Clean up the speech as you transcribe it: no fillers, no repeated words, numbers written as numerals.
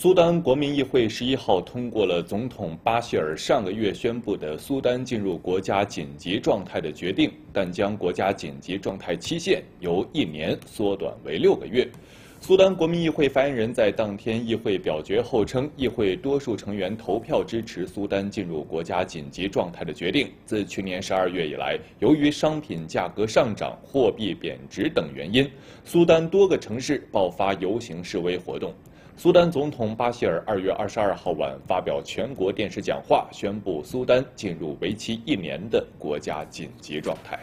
苏丹国民议会11号通过了总统巴希尔上个月宣布的苏丹进入国家紧急状态的决定，但将国家紧急状态期限由1年缩短为6个月。苏丹国民议会发言人在当天议会表决后称，议会多数成员投票支持苏丹进入国家紧急状态的决定。自去年12月以来，由于商品价格上涨、货币贬值等原因，苏丹多个城市爆发游行示威活动。 苏丹总统巴希尔2月22号晚发表全国电视讲话，宣布苏丹进入为期1年的国家紧急状态。